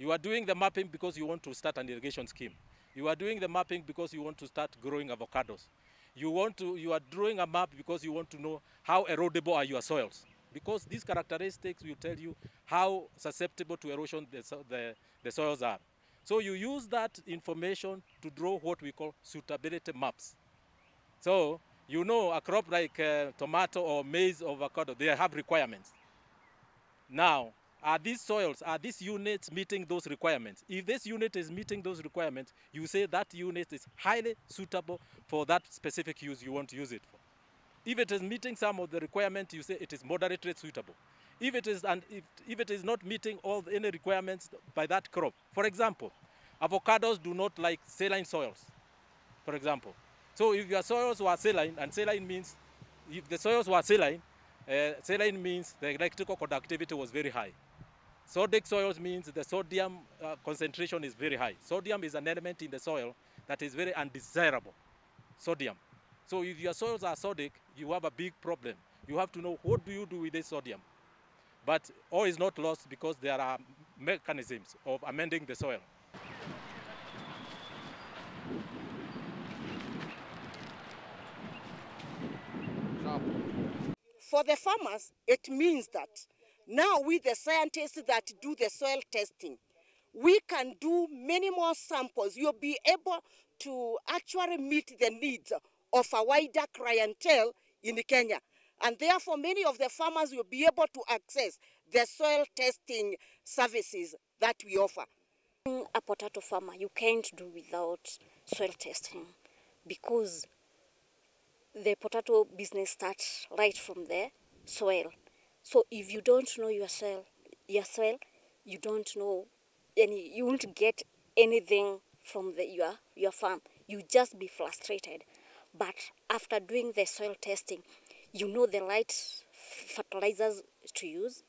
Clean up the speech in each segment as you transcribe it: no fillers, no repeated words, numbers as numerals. You are doing the mapping because you want to start an irrigation scheme. You are doing the mapping because you want to start growing avocados. You are drawing a map because you want to know how erodible are your soils. Because these characteristics will tell you how susceptible to erosion the soils are. So you use that information to draw what we call suitability maps. So you know a crop like tomato or maize or avocado, they have requirements. Now, are these soils, are these units meeting those requirements? If this unit is meeting those requirements, you say that unit is highly suitable for that specific use you want to use it for. If it is meeting some of the requirements, you say it is moderately suitable. If it is not meeting any requirements by that crop, for example, avocados do not like saline soils, for example. So if your soils were saline, and saline means, if the soils were saline, saline means the electrical conductivity was very high. Sodic soils means the sodium concentration is very high. Sodium is an element in the soil that is very undesirable, sodium. So if your soils are sodic, you have a big problem. You have to know what do you do with this sodium. But all is not lost because there are mechanisms of amending the soil. For the farmers, it means that now with the scientists that do the soil testing, we can do many more samples. You'll be able to actually meet the needs of a wider clientele in Kenya. And therefore, many of the farmers will be able to access the soil testing services that we offer. Being a potato farmer, you can't do without soil testing because the potato business starts right from the soil. So if you don't know your soil, you don't know any, you won't get anything from your farm. You just be frustrated. But after doing the soil testing, you know the right fertilizers to use,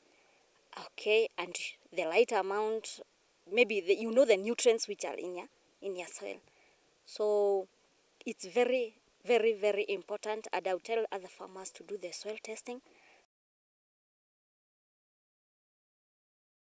okay, and the right amount, maybe you know the nutrients which are in your soil. So it's very, very, very important, and I'll tell other farmers to do the soil testing.